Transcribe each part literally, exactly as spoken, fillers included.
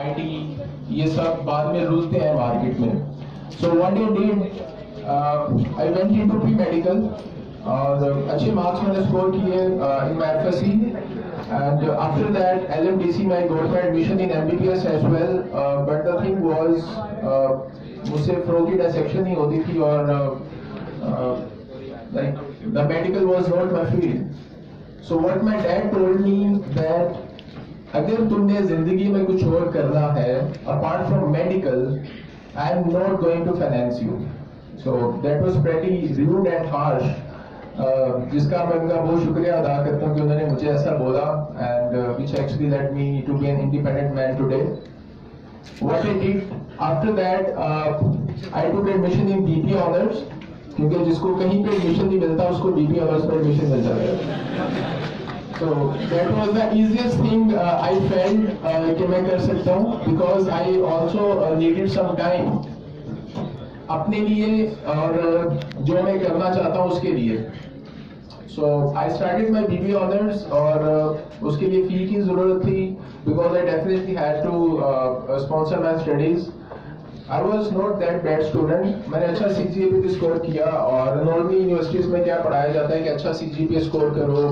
IT, ये सब बाद में रूलते हैं मार्केट में. So what I did, I went into pre medical और अच्छे मार्क्स मैंने स्कोर किए in my FSc and after that LMDC में I got my admission in MBBS as well. But the thing was मुझसे फ्रो की dissection ही होती थी और like the medical was not my field. So what my dad told me that अगर तुमने जिंदगी में कुछ और करना है apart from medical, I am not going to finance you. So that was pretty rude and harsh, जिसका मैं उनका बहुत शुक्रिया अदा करता हूँ कि उन्होंने मुझे ऐसा बोला and which actually let me to be an independent man today. What I did after that, I took admission in BP honours, क्योंकि जिसको कहीं पे एडमिशन नहीं मिलता उसको बीपी ऑनर्स पर एडमिशन मिल जाता है. So that was the easiest thing uh, I felt uh, कि मैं कर सकता हूँ, because I also uh, needed some time अपने लिए और uh, जो मैं करना चाहता हूँ उसके लिए. So I started my B B honors और uh, उसके लिए फी की जरूरत थी, because I definitely had to uh, sponsor my studies. I was not that bad student. मैंने अच्छा C G P A भी स्कोर किया और नॉर्मली यूनिवर्सिटीज में क्या पढ़ाया जाता है कि अच्छा C G P A score करो,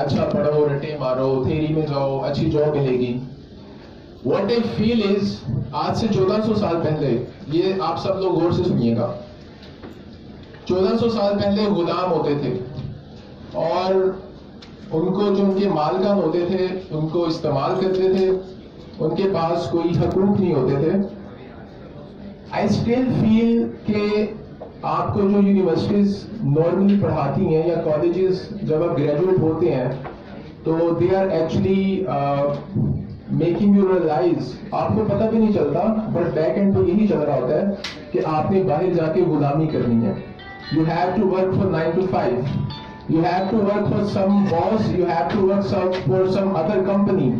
अच्छा पढ़ो, रटे मारो, थेरी में जाओ, अच्छी जॉब मिलेगी. What I feel is, आज से चौदह सौ साल पहले, ये आप सब लोग गौर से सुनिएगा, चौदह सौ साल पहले गुलाम होते थे और उनको जो उनके मालकान होते थे उनको इस्तेमाल करते थे, उनके पास कोई हकूक नहीं होते थे. I still feel के आपको जो यूनिवर्सिटीज नॉर्मली पढ़ाती हैं या कॉलेजेस जब आप ग्रेजुएट होते हैं तो they are actually making you realise, आपको पता भी नहीं चलता बट बैक एंड पे यही चल रहा होता है कि आपने बाहर जाके गुलामी करनी है. You have to work for nine to five, you have to work for some boss, you have to work for some other company.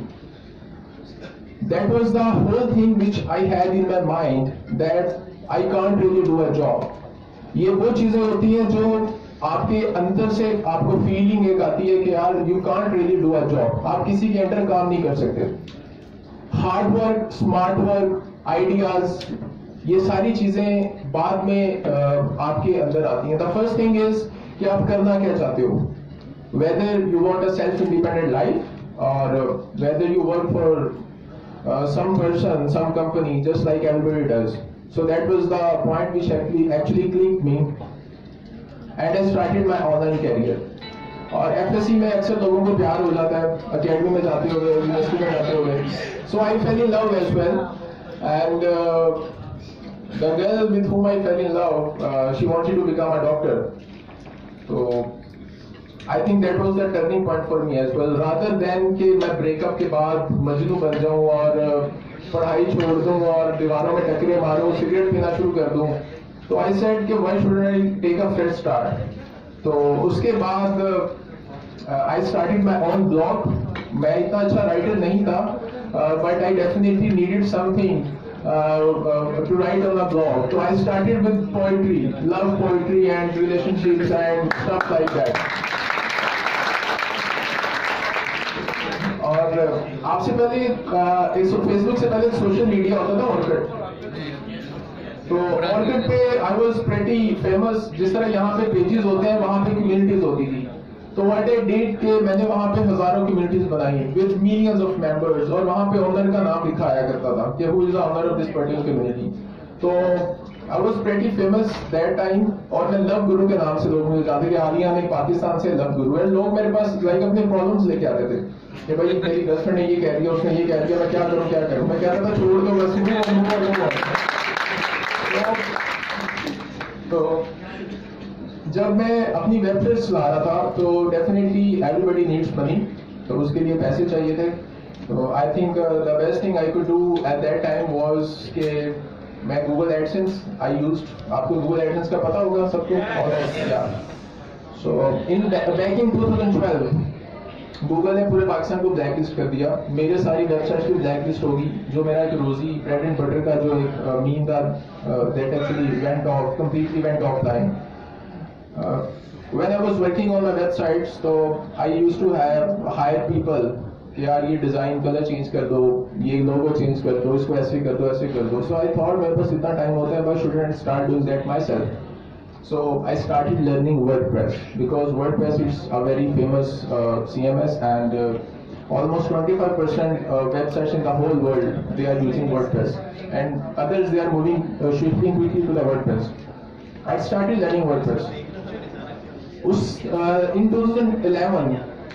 That was the whole thing which I had in my mind that I can't really do a job. ये वो चीजें होती हैं जो आपके अंदर से आपको फीलिंग एक आती है कि यार you can't really do a job, आप किसी के अंडर काम नहीं कर सकते. Hard work, smart work, ideas, ये सारी चीजें बाद में आपके अंदर आती हैं. द फर्स्ट थिंग इज कि आप करना क्या चाहते हो, whether you want a self independent life और whether you work for some person, some company, just like everybody does. So that was the point which actually actually clicked me, and I started my online career. और F S C में अक्सर लोगों को प्यार हो जाता है, academy में जाते हुए, यूनिवर्सिटी में जाते हुए. So I fell in love as well, and uh, the girl with whom I fell in love, uh, she wanted to become a doctor. So I think that was the turning point for me as well. Rather than कि मैं breakup के बाद मजनू बन जाऊँ और uh, पढ़ाई छोड़ दूं और दीवारों में टकरे मारूं, सिगरेट पीना शुरू कर दूं, तो आई सेड कि why should I take a fresh start. तो उसके बाद I started my own blog. मैं इतना अच्छा राइटर नहीं था but I definitely needed something to write on a blog. तो I started with poetry, love poetry and relationships and stuff like that. और आपसे पहले फेसबुक से पहले सोशल मीडिया होता था ऑर्किड, तो ऑर्किड पे आई वाज प्रीटी फेमस. जिस तरह यहाँ पे पेजेस होते हैं वहाँ पे कम्युनिटीज होती थी, तो व्हाट आई डिड के मैंने वहाँ पे हजारों कम्युनिटीज बनाई विद मिलियंस ऑफ मेंबर्स और वहाँ पे ओनर का नाम लिखा आया करता था कि who is the owner of this particular community. तो I was pretty famous that time और मैं लव गुरु के नाम से लोग मुझे जानते थे. आलियान एक पाकिस्तान से लव गुरु है, लोग मेरे पास लाइक अपने प्रॉब्लम्स लेके आते थे कि भाई मेरी गर्लफ्रेंड ने ये कह दिया, उसने ये कह दिया, मैं क्या करूं क्या करूं. मैं कह रहा था छोड़ दो बस, तो, तो जब मैं अपनी वेबसाइट चला रहा था तो डेफिनेटली एवरीबॉडी नीड्स मनी, तो उसके लिए पैसे चाहिए थे. तो I think the best thing I could do at that time was के मैं गूगल एडसेंस आई यूज्ड. आपको गूगल एडसेंस का पता होगा सबको. और so in back in two thousand twelve Google ने पूरे पाकिस्तान को ब्लैक लिस्ट कर दिया. मेरे सारी वेबसाइट की ब्लैक लिस्ट होगी, जो मेरा एक रोजी ब्रेड एंड बटर का जो एक मीम था that actually went off completely went off line. When I was working on my websites तो I used to hire people कि यार ये डिजाइन कलर चेंज कर दो, ये लोगो चेंज कर दो, इसको ऐसे कर दो, ऐसे कर दो. सो आई थॉट मेरे पास इतना टाइम होता है, but shouldn't start doing that my self. So I started learning WordPress because WordPress is a very famous C M S and almost twenty-five percent uh, websites in the whole world, they are using WordPress, and others they are moving uh, shifting quickly to the WordPress. I started learning WordPress. Us, uh, in twenty eleven,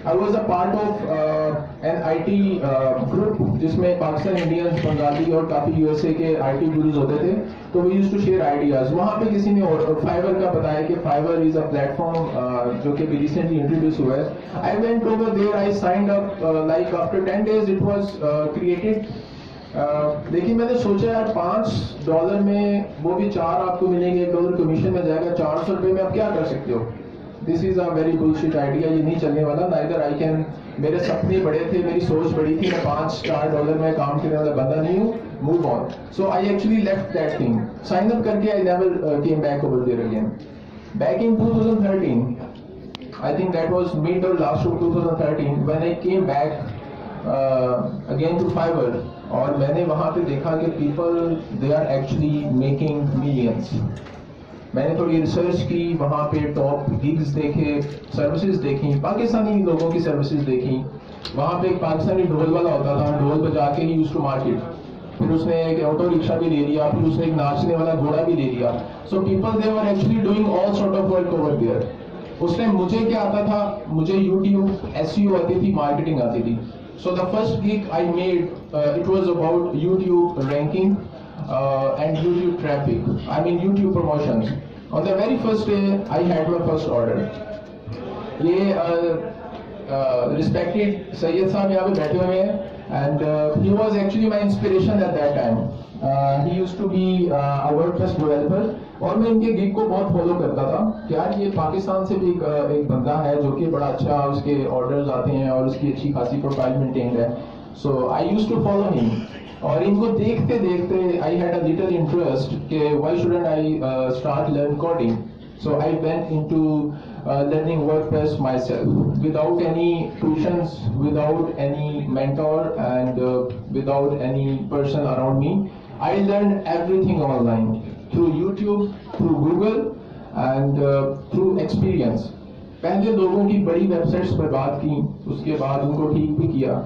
I was a part of uh, an I T uh, group, जिसमें Pakistan, Indians, Bengali और काफी U S A के I T gurus होते थे. तो we used to share ideas. वहाँ पे किसी ने Fiverr का बताया कि Fiverr is a platform uh, जो कि भी recently introduced हुआ है. I went over there, I signed up. Uh, like after ten days it was uh, created. Uh, लेकिन मैंने सोचा यार पाँच डॉलर में वो भी चार आपको मिलेंगे, एक डॉलर कमीशन में जाएगा, चार सौ रुपये में आप क्या कर सकते हो. This is a very bullshit idea, ये नहीं चलने वाला. नाइदर आई कैन, मेरे सपने बड़े थे, मेरी सोच बड़ी थी, मैं पाँच चार डॉलर में काम करने वाला बंदा नहीं हूँ. Move on. So I actually left that thing, sign up करके I never came back over there again. Back in twenty thirteen, I think that was mid और last of twenty thirteen, when I came back again to Fiverr, और मैंने वहाँ पे देखा कि people they are actually making millions. मैंने थोड़ी research की, वहाँ पे टॉप गिग्स देखे, सर्विसेज देखी, पाकिस्तानी लोगों की सर्विसेज देखी. वहाँ पे एक पाकिस्तानी ढोल वाला होता था, ढोल बजा के ही यूज टू मार्केट. फिर उसने एक ऑटो रिक्शा भी ले लिया, फिर उसने एक नाचने वाला घोड़ा भी ले लिया. So people they were actually doing all sort of work over there. उसमें मुझे क्या आता था, मुझे यूट्यूब, एसईओ आती थी, मार्केटिंग आती थी. So the first gig I made, it was about YouTube ranking and YouTube traffic, I mean YouTube promotions. On the very first day, I had my first order. ये respected Sayed साहब यहाँ पे बैठे हुए हैं, and uh, he was actually my inspiration at that time. Uh, he used to be uh, a WordPress developer, और मैं इनके gig को बहुत follow करता था. यार ये पाकिस्तान से भी एक, एक बंदा है जो कि बड़ा अच्छा, उसके orders आते हैं और उसकी अच्छी खासी profile maintained है. So I used to follow him. और इनको देखते देखते I had a little interest के why shouldn't I start learn coding. So I went into learning WordPress my self without any tuitions, without any mentor and without any person around me. I learn everything online through YouTube, through Google and through experience. पहले लोगों की बड़ी websites पर बात की, उसके बाद उनको ठीक भी किया.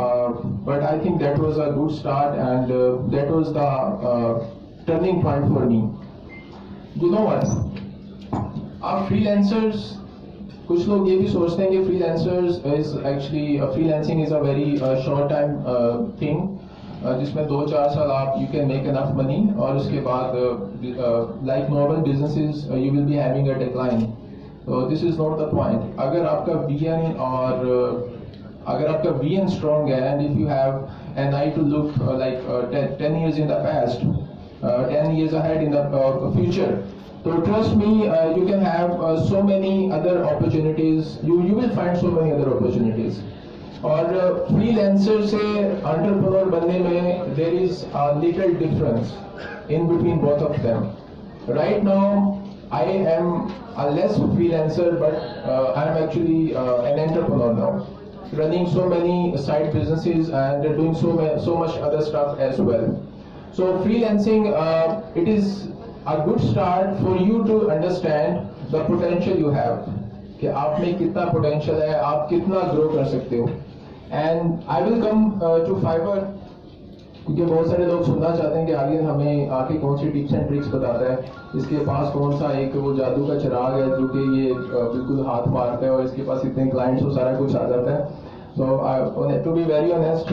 Uh, but I think that was a good start, and uh, that was the uh, turning point for me. You know what? Our freelancers, कुछ लोग ये भी सोचते हैं कि freelancers is actually uh, freelancing is a very uh, short time uh, thing, uh, जिसमें दो चार साल आप you can make enough money, और उसके बाद uh, uh, like normal businesses uh, you will be having a decline. So this is not the point. अगर आपका V N और uh, अगर आपका V N strong है, and if you have an eye to look uh, like uh, ten, ten years in the past, uh, ten years ahead in the uh, future, so trust me, uh, you can have uh, so many other opportunities. You you will find so many other opportunities. और uh, freelancer से entrepreneur बनने में there is a little difference in between both of them. Right now, I am a less freelancer, but uh, I am actually uh, an entrepreneur now. Running so many side businesses and doing so so much other stuff as well. So freelancing, uh, it is a good start for you to understand the potential you have. कि आप में कितना potential है, आप कितना grow कर सकते हो. And I will come uh, to Fiverr क्योंकि बहुत सारे लोग सुनना चाहते हैं कि आगे हमें आके कौन सी टिप्स एंड ट्रिक्स बताता है, इसके पास कौन सा एक वो जादू का चिराग है जो कि ये बिल्कुल हाथ मारता है और इसके पास इतने क्लाइंट्स और सारा कुछ आ जाता है. So to be very honest,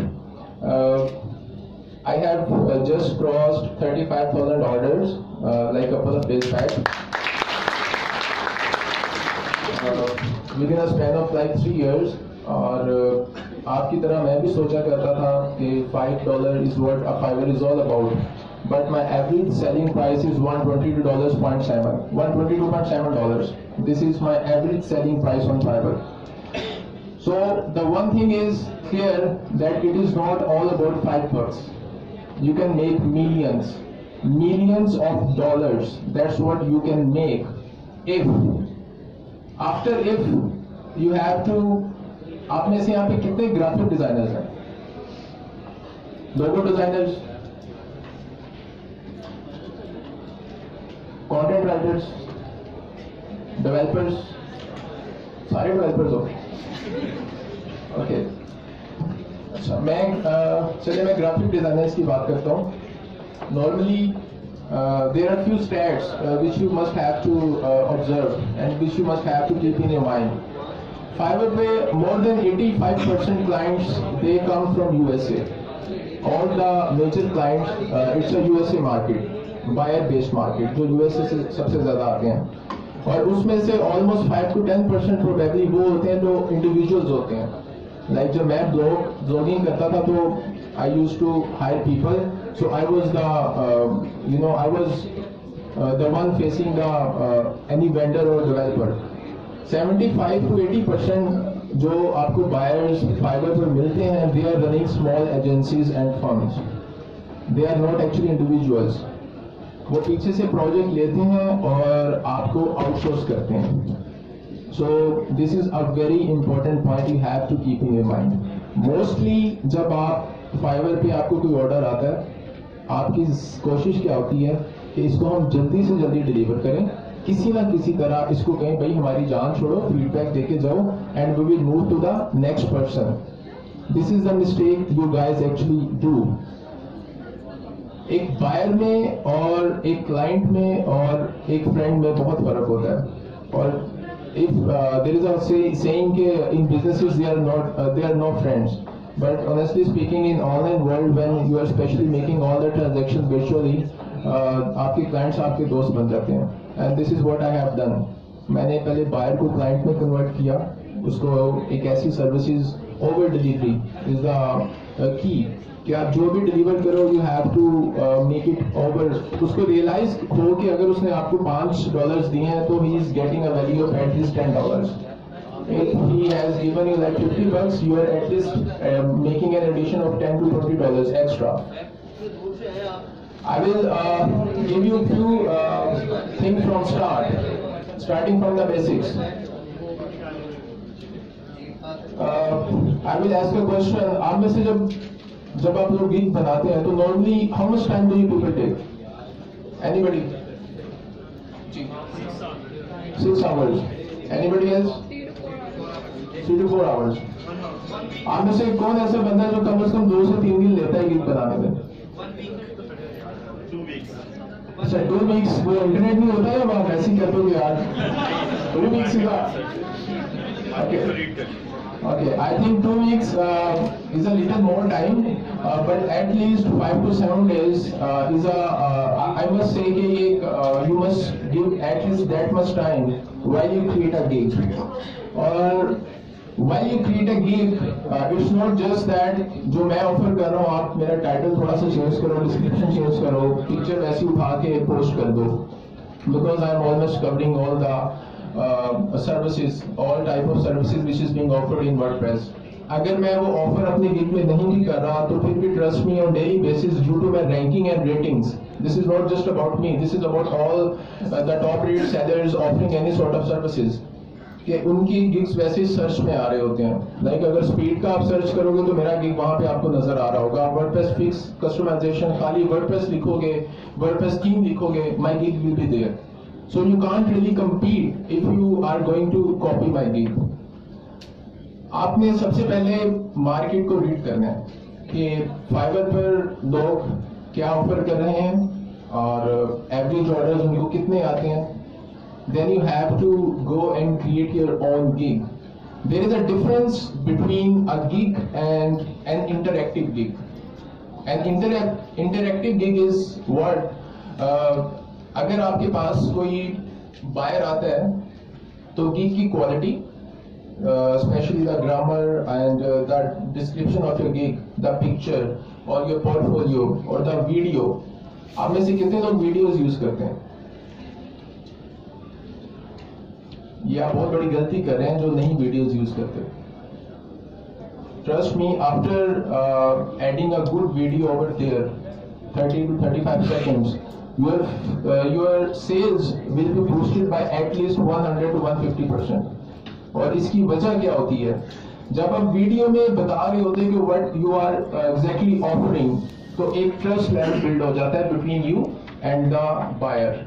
I have just crossed thirty-five thousand orders like couple of days back with in a span of like three years. और uh, आपकी तरह मैं भी सोचा करता था कि five dollar is what a Fiverr is all about, but my average selling price is one twenty two point seven dollars. This is my average selling price on Fiverr. So the one thing is clear that it is not all about Fiverrs. You can make millions millions of dollars. That's what you can make if after if you have to. आप में से यहाँ पे कितने graphic designers हैं? Logo designers, content writers, developers, सारे developers हो। Okay, अच्छा मैं चलिए मैं ग्राफिक डिजाइनर्स की बात करता हूँ। Normally there are few stats which you must have to observe and which you must have to keep in your mind. Fiverr पे more than eighty-five percent clients they come from U S A. All the major clients uh, it's a U S A market, buyer based market, जो U S A से सबसे ज़्यादा आते हैं और उसमें से almost five to ten percent probably वो होते हैं जो individuals होते हैं। Like जब मैं blog blogging करता था तो I used to hire people, so I was the uh, you know I was uh, the one facing the uh, any vendor or developer. seventy-five to eighty percent जो आपको buyers fibre पर मिलते हैं they are running small agencies and firms, they are not actually individuals. वो पीछे से project लेते हैं और आपको आउटसोर्स करते हैं। So this is a very important point you have to keep in your mind. Mostly जब आप फाइबर पे आपको कोई ऑर्डर आता है आपकी कोशिश क्या होती है कि इसको हम जल्दी से जल्दी डिलीवर करें, किसी ना किसी तरह इसको कहें भाई हमारी जान छोड़ो, फीडबैक देके जाओ and we will move to the next person. This is the mistake you guys actually do. एक बायर में और एक क्लाइंट में और एक फ्रेंड में बहुत फर्क होता है। और if there is a saying के in businesses they are not they are no friends, but honestly speaking in online world when you are specially making all the transactions virtually आपके क्लाइंट्स आपके दोस्त बन जाते हैं। And this is what I have done. मैंने पहले buyer को client में कन्वर्ट किया, उसको एक ऐसी services over delivery is the key कि आप जो भी डिलीवर करो you have to make it over. उसको रियलाइज हो कि अगर उसने आपको पाँच डॉलर्स दिए हैं तो he is getting a value of at least ten dollars. If he has given you like fifty bucks, you are at least making an addition of ten to twenty dollars extra. I will uh, give you few uh, things from start, starting from the basics. Uh, I will ask a question. आप में से जब जब आप लोग gig बनाते हैं तो normally how much time do you people take? Anybody? Six hours. Anybody else? Three to four hours. आप में से कौन ऐसा बंदा है जो कम से कम दो से तीन दिन लेता है गिग बनाने में? अच्छा, टू वीक्स। वो इंटरनेट नहीं होता है वहाँ वैसे कहते हो यार टू वीक्स का। Okay okay, I think two weeks is a little more time, but at least five to seven days is a I must say कि ये you must give at least that much time while you create a gig. और while you create a gig it's not just that जो मैं offer कर रहा हूँ, आप मेरा टाइटल थोड़ा सा चेंज करो, डिस्क्रिप्शन चेंज करो, पिक्चर वैसी उठा के पोस्ट कर दो, because I am almost covering all the services, all type of services which is being offered in WordPress. अगर मैं वो ऑफर अपने गिग में नहीं भी कर रहा तो फिर भी trust me on daily basis due to my ranking and ratings. This is not just about me, this is about all the top rated sellers offering any sort of services कि उनकी गिग्स वैसे search में आ रहे होते हैं। Like अगर speed का आप सर्च करोगे तो मेरा गिग वहाँ पे आपको नजर आ रहा होगा। वर्डप्रेस फिक्स कस्टमाइजेशन खाली वर्डप्रेस लिखोगे, वर्डप्रेस थीम लिखोगे, my gig will be there. So you can't really compete if you are going to copy my gig. आपने सबसे पहले मार्केट को रीड करना है कि फाइबर पर लोग क्या ऑफर कर रहे हैं और एवरेज ऑर्डर उनको कितने आते हैं। Then you have to go and create your own gig. There is a difference between a gig and an interactive gig. An interact interactive gig is what? Uh, अगर आपके पास कोई buyer आता है तो gig की quality, uh, especially the grammar and uh, the description of your gig, the picture or your portfolio or the video. आप में से कितने लोग videos use करते हैं? ये आप बहुत बड़ी गलती कर रहे हैं जो नहीं वीडियोस यूज करते। Trust me, after adding a good video over there thirty two thirty five seconds your your sales will be boosted by at least one hundred to one fifty percent. और इसकी वजह क्या होती है जब आप वीडियो में बता रहे होते हैं कि what you are exactly offering, तो एक ट्रस्ट लेवल बिल्ड हो जाता है between you and the buyer.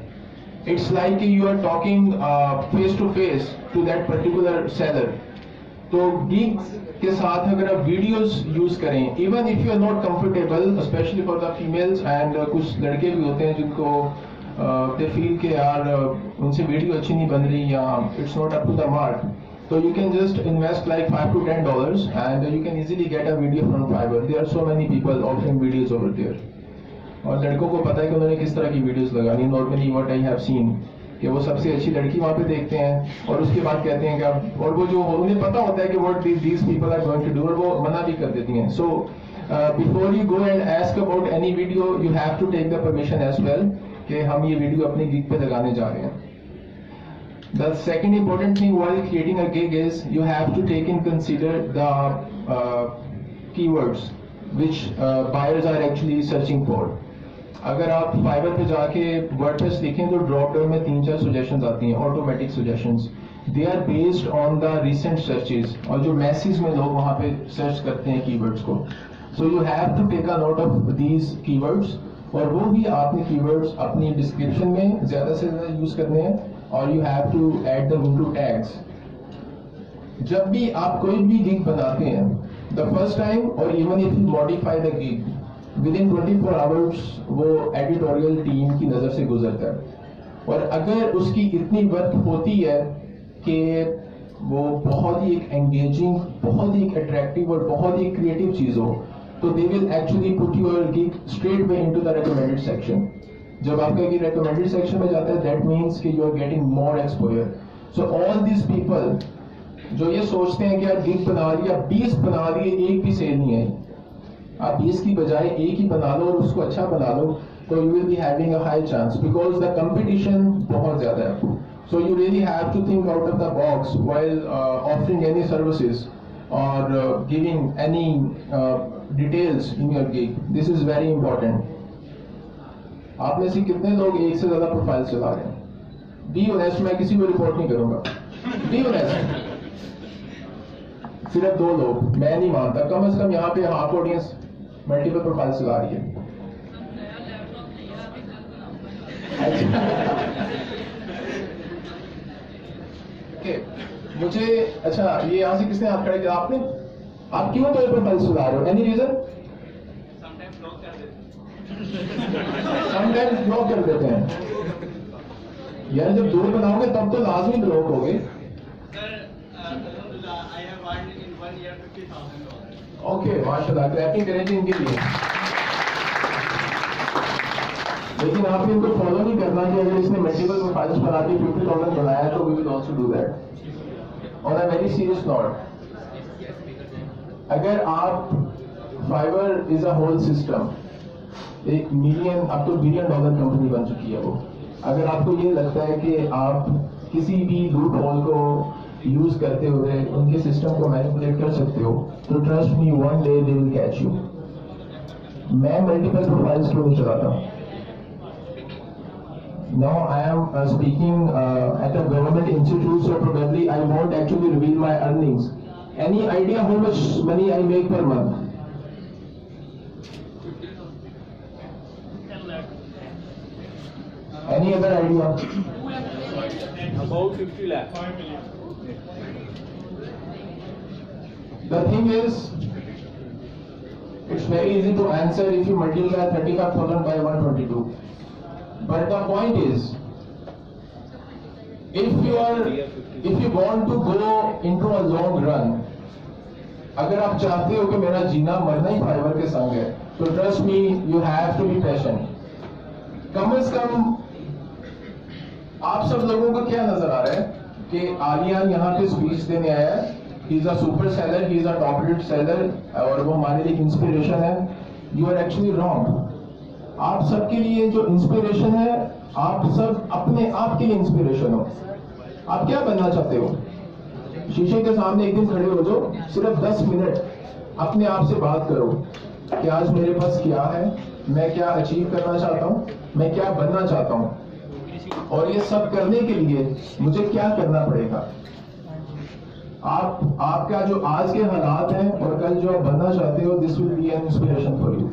It's like you are talking face to face to that particular seller. तो गिग्स के साथ अगर आप वीडियोस यूज करें, even if you are not comfortable, specially for the females, and कुछ लड़के भी होते हैं जिनको दे फील के यार उनसे वीडियो अच्छी नहीं बन रही या it's not up to the mark, तो you can just invest like five to ten dollars and you can easily get a video from Fiverr. There are so many people offering videos over there, और लड़कों को पता है कि उन्होंने किस तरह की वीडियोस लगानी. Normally what I have seen कि वो सबसे अच्छी लड़की वहां पे देखते हैं और उसके बाद कहते हैं कि आप, और वो जो उन्हें पता होता है कि what these people are going to do, और वो मना भी कर देती हैं. So before you go and ask about any video, you have to take the permission as well कि हम ये वीडियो अपने गिग पे लगाने जा रहे हैं. The second important thing while creating a gig is you have to take in consider the keywords which buyers are actually searching for. अगर आप फाइबर पे जाके वर्डप्रेस लिखें तो ड्रॉप डाउन में तीन चार सजेशंस आती हैं, automatic suggestions. They are based on the recent searches और जो मैसेज में लोग वहां पे सर्च करते हैं कीवर्ड्स को. So you have to take a note of these keywords, और वो भी आपने कीवर्ड्स अपनी डिस्क्रिप्शन में ज्यादा से ज्यादा यूज करने हैं, और you have to add the window tags. जब भी आप कोई भी गिग बनाते हैं द फर्स्ट टाइम, और even if you modify the gig within twenty four hours वो एडिटोरियल टीम की नजर से गुजरता है, और अगर उसकी इतनी वर्थ होती है कि वो बहुत ही एक एंगेजिंग, बहुत ही एक अट्रैक्टिव और बहुत ही क्रिएटिव चीज हो, तो they will actually put your gig straight way into the recommended section. जब आपका गिग रेकमेंडेड सेक्शन में जाता है दैट मीन्स कि you are getting more exposure. So all this people जो ये सोचते हैं कि यार गिग बना लिया, बीस बना लिए, एक भी सेल नहीं आई, आप बीस की बजाय एक ही बना लो और उसको अच्छा बना लो, तो you will be having a high chance because the competition बहुत ज्यादा है. So you really have to think out of the box while offering any services और giving any details in your gig. This is very important. आप में से कितने लोग एक से ज्यादा प्रोफाइल चला रहे हैं? बी ऑनेस्ट, मैं किसी को रिपोर्ट नहीं करूंगा. बी ऑनेस्ट, सिर्फ दो लोग, मैं नहीं मानता. कम से कम यहाँ पे हाफ ऑडियंस मल्टीपल प्रोफाइल चला रही है. okay. मुझे अच्छा, ये यहाँ से किसने हाथ खड़ा किया? आपने, आप क्यों दो प्रोफाइल चला रहे हो? Any reason? समटाइम्स ब्लॉक कर देते हैं ब्लॉक कर देते हैं यार, जब दो बनाओगे तब तो लाजमी ब्लॉक हो गए. ओके, माशाल्लाह, क्लैपिंग करें जी इनके लिए. लेकिन आपने इनको फॉलो नहीं करना कि अगर इसने मल्टीपल प्रोफाइल्स बना के फिफ्टी थाउजेंड बनाया तो we will also do that on a very serious note. अगर आप, Fiverr is a whole system, एक मिलियन अब तो बिलियन डॉलर कंपनी बन चुकी है वो. अगर आपको ये लगता है कि आप किसी भी लूप होल को यूज करते हुए उनके सिस्टम को मैनिपुलेट कर सकते हो, तो trust me, one day they will catch you. मैं मल्टीपल प्रोफाइल्स क्यों नहीं चलाता? Now I am speaking at a government institute, so probably I won't actually reveal my earnings. Any idea how much money I make per month? Any other idea? About fifty lakh. The thing is, it's very easy to answer if you multiply thirty-five thousand by one hundred twenty-two. But the point is, if you are, if you want to go into a long run, अगर आप चाहते हो कि मेरा जीना मरना ही fibre के संग है, तो trust me, you have to be patient. कम से कम आप सब लोगों को क्या नजर आ रहा है कि आलियान यहाँ पे स्पीच देने आया है. He is a super seller, he is a top rated seller, और वो हमारे लिए इंस्पिरेशन है. You are actually wrong. आप सबके लिए जो इंस्पिरेशन है, आप सब अपने आप के लिए इंस्पिरेशन हो. आप क्या बनना चाहते हो? शीशे के सामने एक दिन खड़े हो जाओ, सिर्फ दस मिनट अपने आप से बात करो कि आज मेरे पास क्या है, मैं क्या अचीव करना चाहता हूँ, मैं क्या बनना चाहता हूँ, और ये सब करने के लिए मुझे क्या करना पड़ेगा. आप आपका जो आज के हालात हैं और कल जो आप बनना चाहते हो, this will be an inspiration for you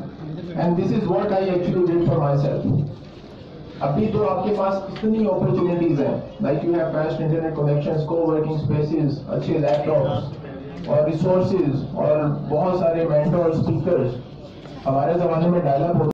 and this is what I actually did for myself. अभी तो आपके पास कितनी अपॉर्चुनिटीज हैं, like you have fast internet connections, coworking spaces, अच्छे लैपटॉप्स और रिसोर्सेज और बहुत सारे मेंटर्स, स्पीकर्स। हमारे जमाने में डायलॉग